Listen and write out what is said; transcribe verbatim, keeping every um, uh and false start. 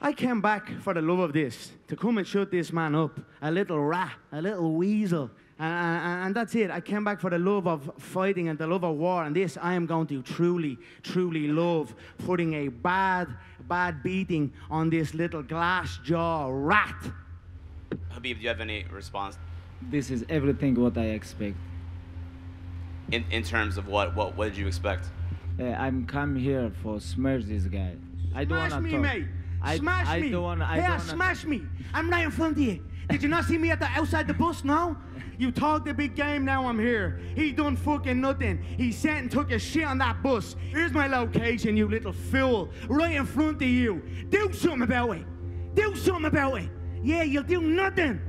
I came back for the love of this, to come and shut this man up, a little rat, a little weasel, and, and, and that's it. I came back for the love of fighting and the love of war, and this I am going to truly, truly love, putting a bad, bad beating on this little glass jaw rat. Khabib, do you have any response? This is everything what I expect. In, in terms of what, what, what did you expect? Uh, I'm come here for smash this guy. I don't want to talk. Smash me, mate. I, smash I, me! I wanna, I yeah, smash me! I'm right in front of you. Did you not see me at the outside the bus now? You talk the big game, now I'm here. He done fucking nothing. He sat and took a shit on that bus. Here's my location, you little fool. Right in front of you. Do something about it. Do something about it. Yeah, you'll do nothing.